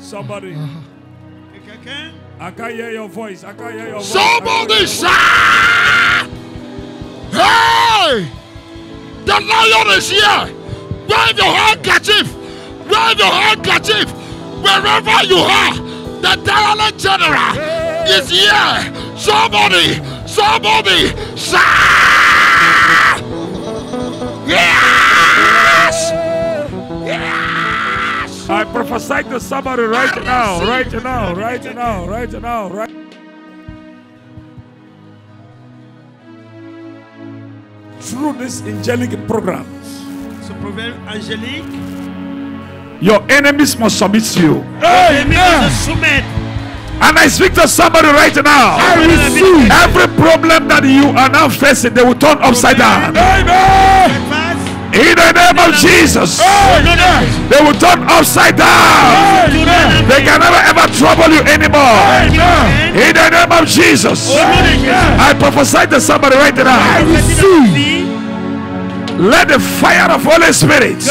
Somebody. I can't hear your voice. I can't hear your voice. Somebody shout! Hey! The lion is here! Wave your handkerchief! Wave your handkerchief! Wherever you are, the Diamond General is here! Somebody! Somebody! Shout! Yes! Yes! I prophesy to somebody right now, right now, right now, right now, right now. Through this angelic program, your enemies must submit to you. And I speak to somebody right now. I receive every problem that you are now facing, they will turn upside down. Amen. In the name of Jesus, they will turn upside down. They can never ever trouble you anymore. In the name of Jesus, I prophesy to somebody right now. I receive. Let the fire of Holy Spirit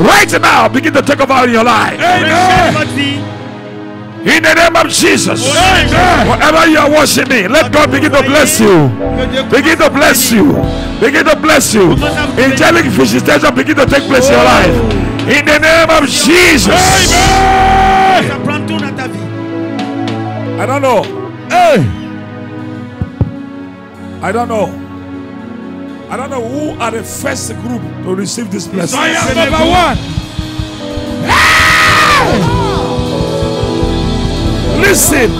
right now begin to take over in your life. In the name of Jesus, wherever you are watching me, let God begin to bless you. Begin to bless you. Begin to bless you. Angelic visitation begin to take place in your life. In the name of Jesus. I don't know. I don't know. I don't know who are the first group to receive this blessing. I am number one. Listen,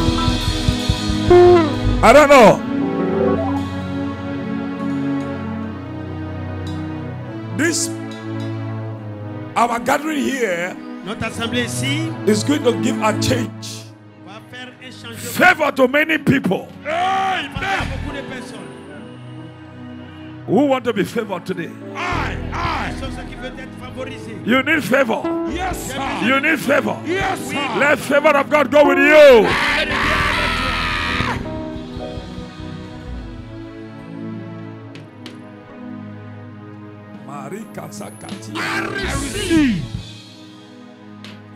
I don't know. This our gathering here is going to give a change, favor to many people who want to be favored today. You need favor. Yes, sir. You need favor. Yes, sir. Let favor of God go with you.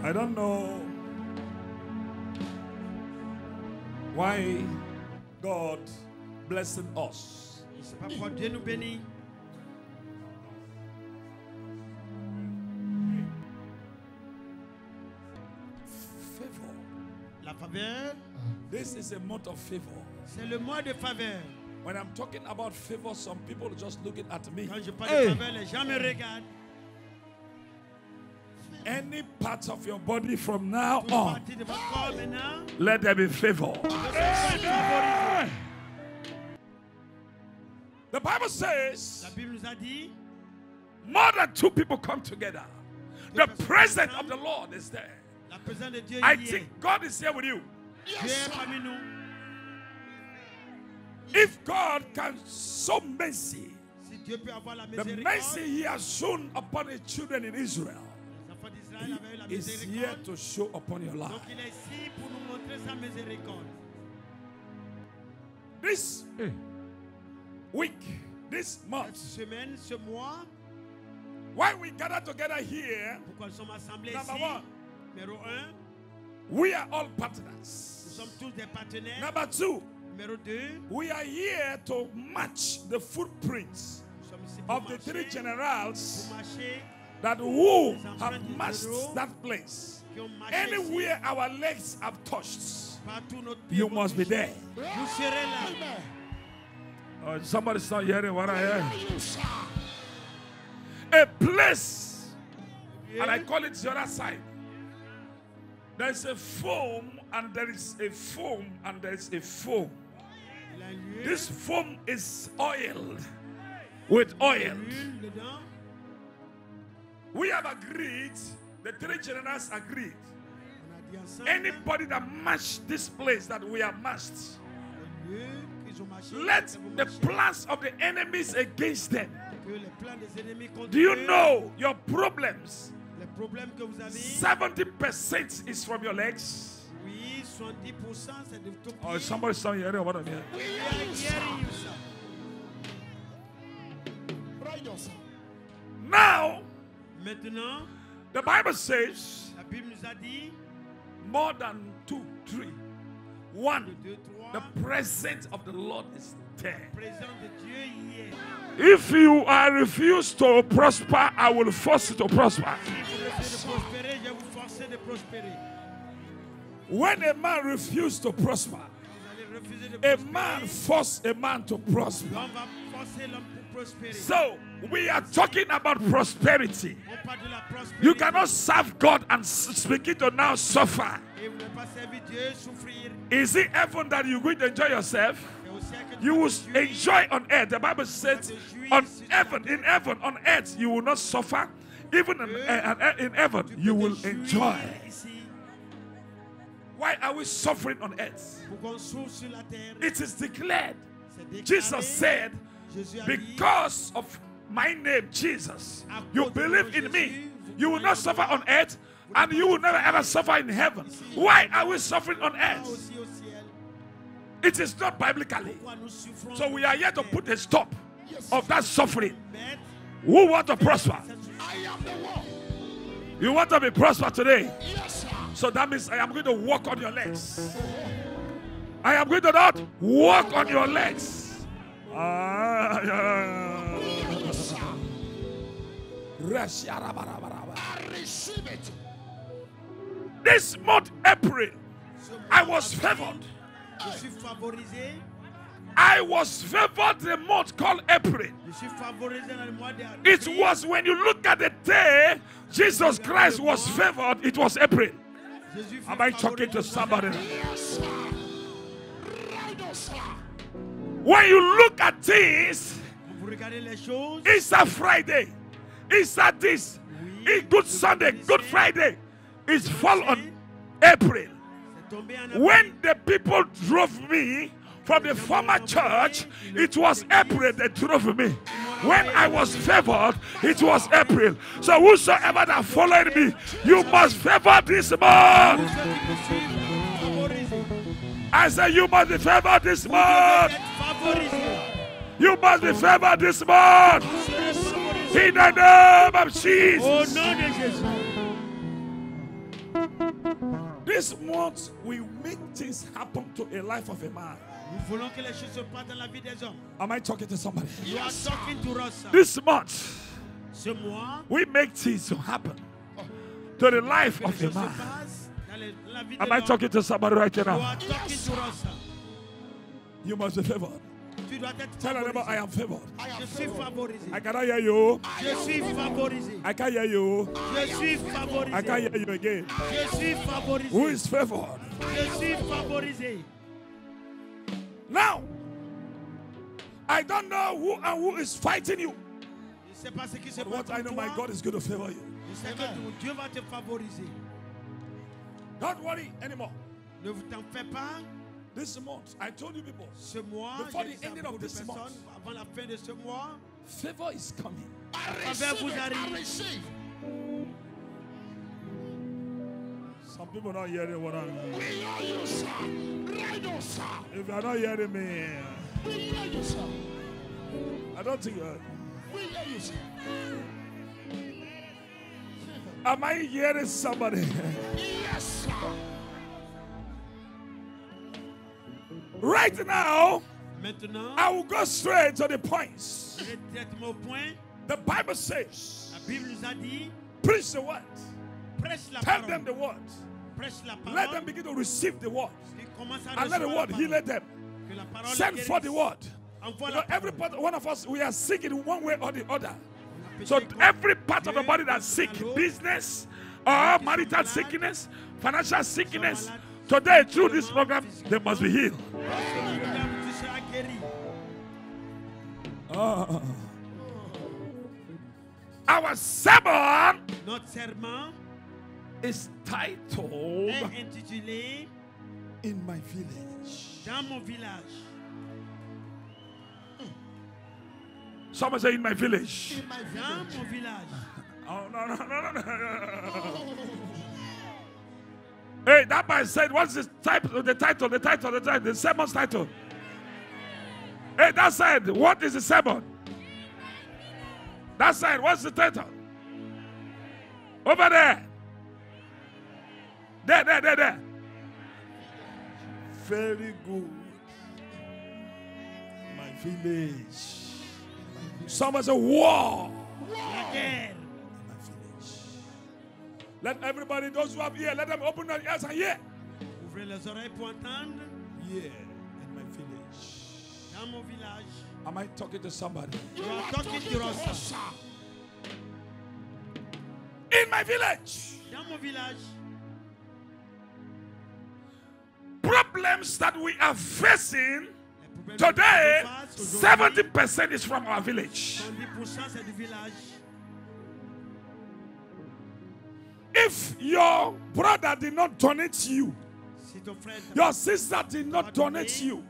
I don't know why God blessed us. This is a month of favor. C'est le mois de faveur. When I'm talking about favor, some people are just looking at me. Quand je parle de faveur, les gens me regardent. Any part of your body from now on, let there be favor. The Bible says, more than two people come together. The presence of the Lord is there. I think God is here with you. Yes, if God can show mercy, the mercy He has shown upon His children in Israel, He is here to show upon your life. This week, this month, why we gather together here, number one, we are all partners. Number two, we are here to match the footprints of the three generals that who have matched that place. Anywhere our legs have touched, you must be there. Somebody's not hearing what I hear. A place, and I call it the other side. There's a foam and there is a foam and there is a foam. This foam is oiled with oil. We have agreed, the three generals agreed. Anybody that matched this place that we have matched, let the plans of the enemies against them. Do you know your problems? 70% is from your legs. Oh, somebody's not hearing what I'm hearing. Now, the Bible says Bible nous a dit more than two, three. One, the presence of the Lord is there. If you are refused to prosper, I will force you to prosper. When a man refuses to prosper, a man forces a man to prosper. So, we are talking about prosperity. You cannot serve God and begin to now suffer. Is it heaven that you're going to enjoy yourself? You will enjoy on earth. The Bible says, on heaven, in heaven, on earth, you will not suffer. Even in heaven, you will enjoy. Why are we suffering on earth? It is declared. Jesus said, because of my name, Jesus, you believe in me, you will not suffer on earth, and you will never ever suffer in heaven. Why are we suffering on earth? It is not biblically. So we are here to put a stop of that suffering. Who want to prosper? I am the one. You want to be prosperous today? Yes, sir. So that means I am going to walk on your legs. I am going to not walk on your legs. I receive it. This month, April, I was favored. I was favored the month called April. It was when you look at the day Jesus Christ was favored, it was April. Am I talking to somebody? When you look at this, Easter Friday, Easter this, Good Sunday, Good Friday, it's fall on April. When the people drove me from the former church, it was April that drove me. When I was favored, it was April. So whosoever that followed me, you must favor this month. I say you must be favored this month. You must be favored this month. In the name of Jesus. This month we make things happen to a life of a man. Am I talking to somebody? You are talking to us. This month we make things happen to the life of a man. Am I talking to somebody right now? You must be favored. Tell them I am favored. I cannot hear you. I can't hear you. I can't hear you again. Who is favored? Now, I don't know who and who is fighting you. But what I know, my God is going to favor you. Don't worry anymore. This month, I told you people, before the ending of this month, favor is coming. I receive. Some people are not hearing what I'm saying. We know you, sir. Right on, sir. If you are not hearing me, we know you, sir. I don't think you heard. We know you, sir. Am I hearing somebody? Yes, sir. Right now, I will go straight to the points. The Bible says, preach the word. Tell them the word. Let them begin to receive the word. And let the word heal them. Send forth the word. You know, every part, one of us, we are sick in one way or the other. So every part of the body that's sick, business, or marital sickness, financial sickness, today, through this program, they must be healed. Our sermon is titled In My Village. Someone say, In My Village. Oh, no. Hey, that man said, what's the title, the sermon's title? Hey, that said, what is the sermon? That said, what's the title? Over there. There. Very good. My village. Somebody say, war. Again. My village. Let everybody, those who have ear, let them open their ears and hear. Ouvrez les oreilles pour entendre. Yeah. In my village. Dans mon village. Am I talking to somebody? You are talking to us. In my village. Dans mon village. Problems that we are facing today, 70% is from our village. If your brother did not donate you, your sister did not donate you,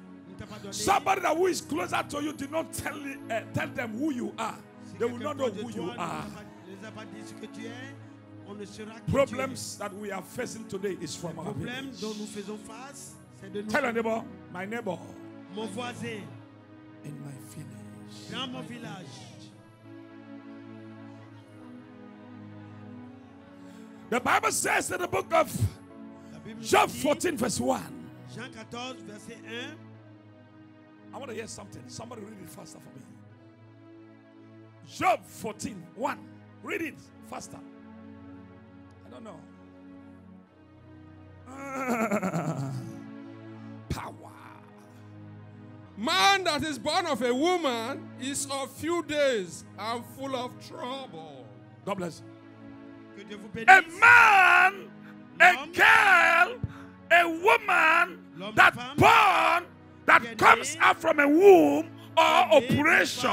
somebody who is closer to you did not tell them who you are, they will not know who you are. Problems that we are facing today is from our village. Tell your neighbor, my neighbor, mon voisin, in my village. Dans mon village. The Bible says in the book of John 14, verse 1. Jean 14, verset 1. I want to hear something. Somebody read it faster for me. John 14, 1. Read it faster. I don't know. Power. Man that is born of a woman is of few days and full of trouble. God bless you. A man, a girl, a woman that born, that comes out from a womb or operation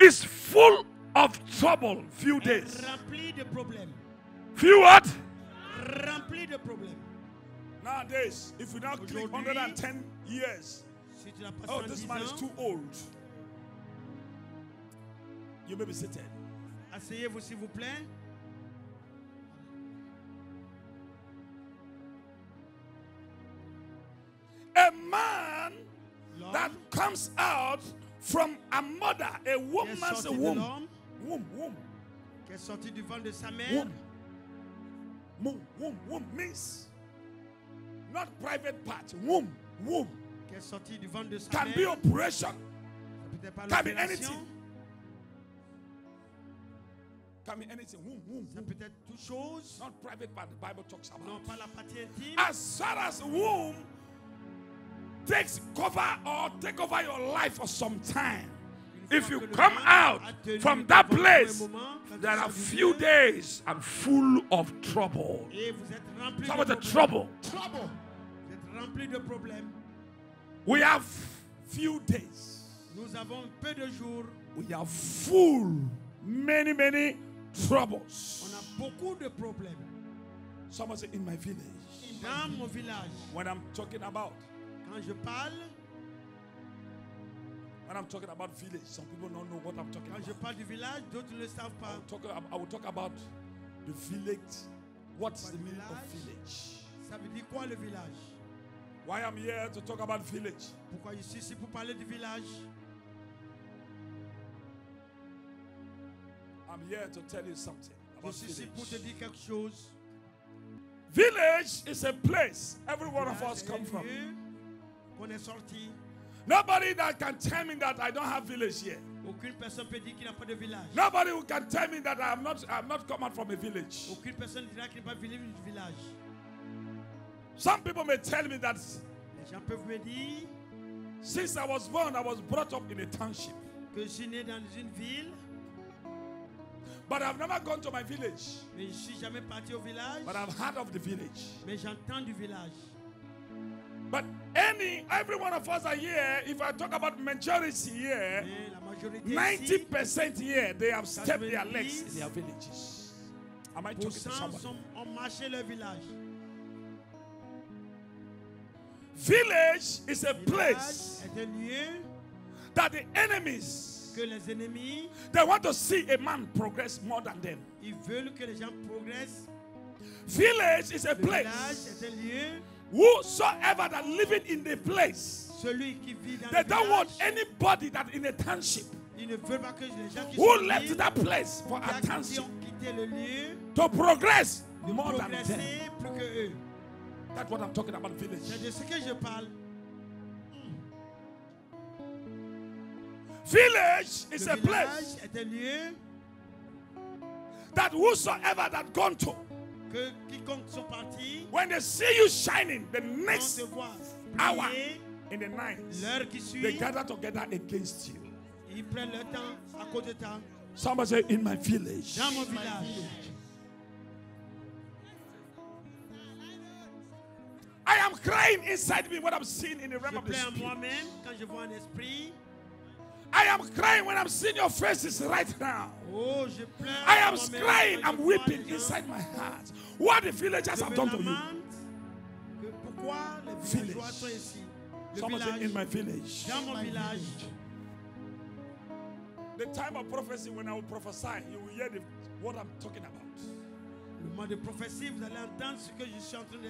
is full of trouble. Few days. Few what? Nowadays, if you now click 110 years, oh, this man is too old. You may be seated. Asseyez-vous, s'il vous plaît. A man that comes out from a mother, a woman's womb. Qui est sorti du ventre de sa mère. Womb means not private part. Womb can be operation, can be anything, Womb. Not private part. The Bible talks about. As far as womb takes cover or take over your life for some time, if you come out from that place, there are few days and full of trouble. Some of the trouble. We have few days. We are full, many troubles. Someone say, in my village. When I'm talking about, when I'm talking about village, some people don't know what I'm talking about. Je parle du village, d'autres ne savent pas. I will talk about the village. What is the meaning of village? Ça veut dire quoi le village? Why I'm here to talk about village? Pourquoi je suis ici pour parler du village? I'm here to tell you something about village. Je suis ici pour te dire quelque chose. Village is a place every one of us come from. Qu'on est sorti. Nobody that can tell me that I don't have village here. Aucune personne peut dire qu'il n'a pas de village. Nobody who can tell me that I have not come out from a village. Aucune personne dira qu'il n'a pas vécu du village. Some people may tell me that. Les gens peuvent me dire. Since I was born, I was brought up in a township. Que je suis né dans une ville. But I've never gone to my village. Mais je suis jamais parti au village. But I've heard of the village. Mais j'entends du village. But every one of us are here. If I talk about majority here, 90% here, they have stepped their legs in their villages. Am I talking to somebody? Village is a place that the enemies, they want to see a man progress more than them. Village is a place. Whosoever that living in the place, they don't want anybody that in a township who left that place for a township to progress more than them. That's what I'm talking about, village. Village is a place that whosoever that gone to, when they see you shining the next hour in the night, they gather together against you. Somebody say, in my village. I am crying inside me what I'm seeing in the realm of the spirit. I am crying when I'm seeing your faces right now. I am crying, I'm weeping inside my heart. What the villagers have done to you. Village. Someone said, in my village. The time of prophecy when I will prophesy, you will hear what I'm talking about.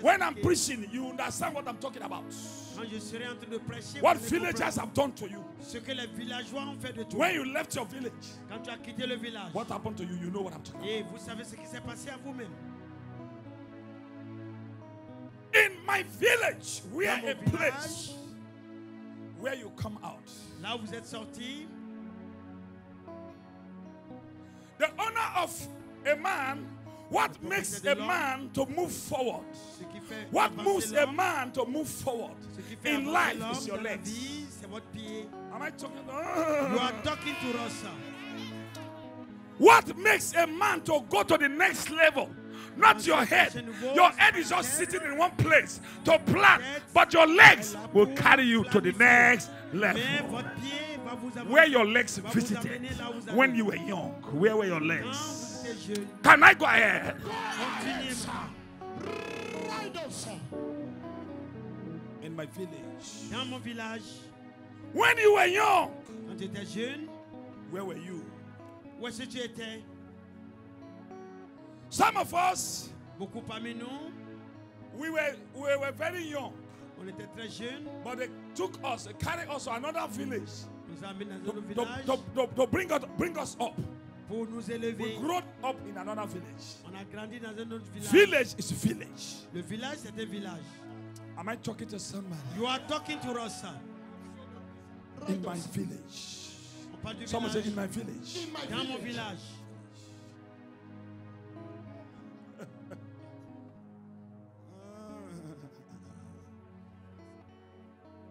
When I'm preaching, you understand what I'm talking about. What villagers have done to you. When you left your village, what happened to you, you know what I'm talking about. In my village, we are a place where you come out. Là vous êtes sorti. The honor of a man, what makes a man to move forward? What moves a man to move forward in life is your legs. Am I talking? You are talking to us. What makes a man to go to the next level? Not your head. Your head is just sitting in one place to plan, but your legs will carry you to the next level. Where your legs visited when you were young, where were your legs? Can I go ahead? In my village. When you were young, where were you? Some of us, we were very young, but they took us, they carried us to another village to bring us up. We grew up in another village. Village is village. Am I talking to someone? You are talking to us. In my village. Someone said, in my village. In my village.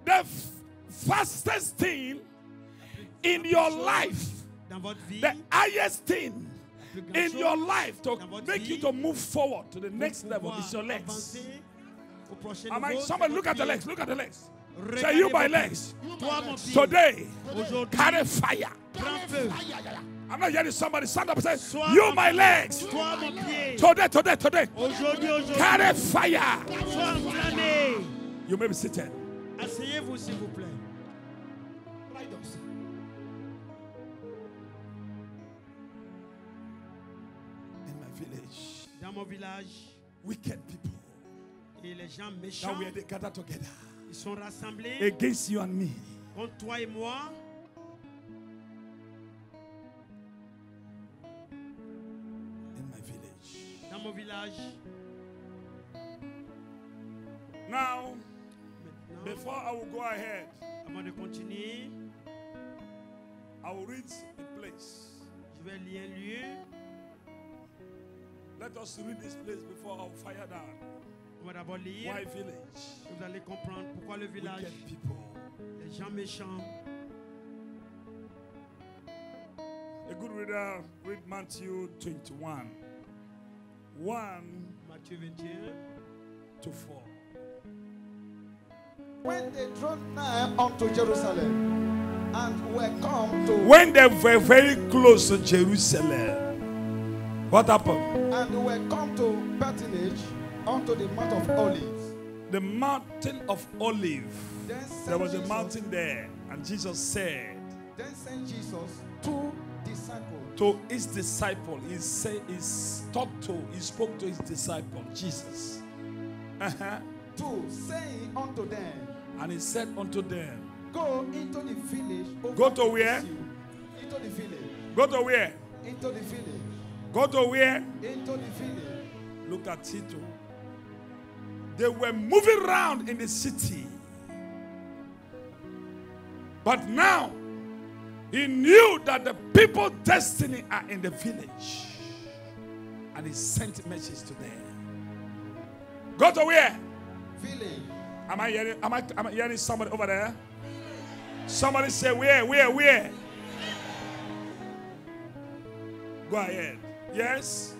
The fastest thing in your life, the highest thing in your life to make you to move forward to the next level is your legs. Somebody look at the legs, look at the legs. Say, you by legs, today, carry fire. I'm not hearing somebody stand up and say, you my legs, today, carry fire. You may be seated. Asseyez-vous, s'il vous plaît. In my village, dans mon village, wicked people. Et les gens méchants. Now we are gathered together. Ils sont rassemblés. Against you and me. Contre toi et moi. In my village. Dans mon village. Now. Before I will go ahead, I'm going to continue. I will read a place. Je vais lire un lieu. Let us read this place before our fire down. On va d'abord lire. Why village? Vous allez comprendre pourquoi le village. Wicked people. Les gens méchants. A good reader read Matthew 21. 1. Matthew 21 to 4. When they drew nigh unto Jerusalem and were come to. When they were very close to Jerusalem, what happened? And were come to Bethany unto the Mount of Olives. The Mountain of Olives. There was a mountain there, and Jesus said. Then sent Jesus two disciples. To his disciple, he spoke to his disciple, Jesus. Two, saying unto them. And he said unto them, go into the village. Go to where? Into the village. Go to where? Into the village. Go to where? Into the village. Look at Tito. They were moving around in the city. But now, he knew that the people's destiny are in the village. And he sent messages to them. Go to where? Village. Am I hearing somebody over there? Somebody say, where? Go ahead. Yes?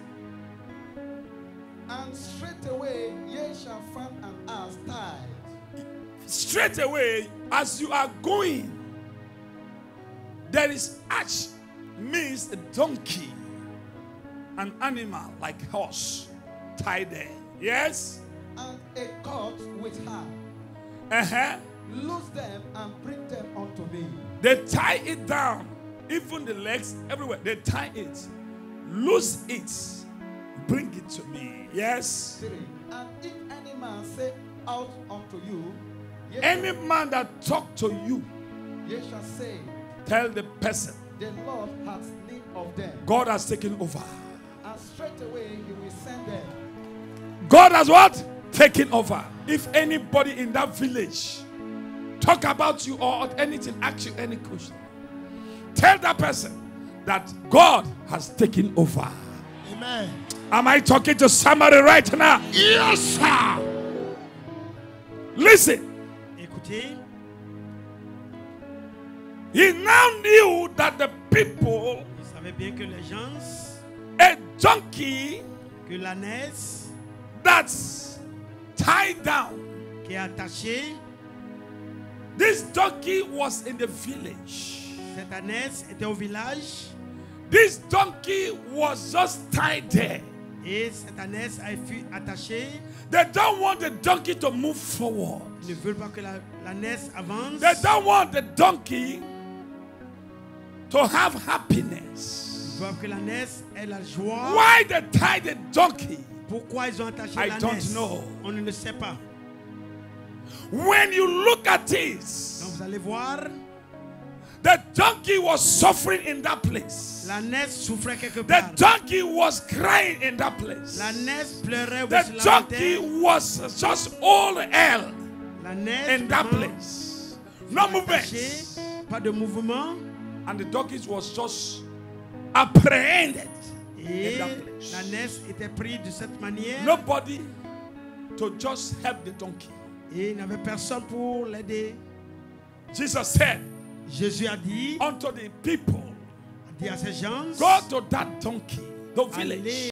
And straight away, ye shall find an ass tied. Straight away, as you are going, there is ash, means a donkey, an animal like horse, tied there. Yes? And a colt with her. Uh-huh. Loose them and bring them unto me. They tie it down, even the legs, everywhere. They tie it, loose it, bring it to me. Yes. 3. And if any man say out unto you, any man that talk to you, ye shall say, tell the person, the Lord has need of them. God has taken over. And straight away he will send them. God has what? Taken over. If anybody in that village talk about you or anything, ask you any question, tell that person that God has taken over. Amen. Am I talking to somebody right now? Yes, sir. Listen. He now knew that the people, a donkey that's tied down, this donkey was in the village. This donkey was just tied there. They don't want the donkey to move forward. They don't want the donkey to have happiness. Why they tied the donkey? I don't know. When you look at this, the donkey was suffering in that place. The donkey was crying in that place. The donkey was just all hell in that place. No movement. And the donkey was just apprehended in that place. Nobody to just help the donkey. Jesus said, Jésus a dit unto the people, go to that donkey, the village.